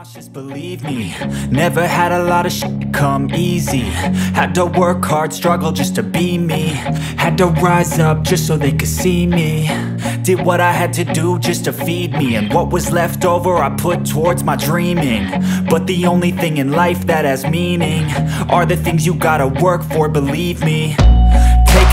cautious, believe me. Never had a lot of shit come easy. Had to work hard, struggle just to be me. Had to rise up just so they could see me. Did what I had to do just to feed me, and what was left over I put towards my dreaming. But the only thing in life that has meaning are the things you gotta work for, believe me. Take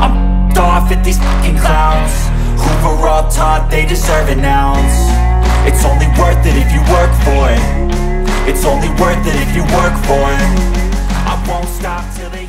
I'm off at these fucking clowns who were all taught they deserve an ounce. It's only worth it if you work for it. It's only worth it if you work for it. I won't stop till they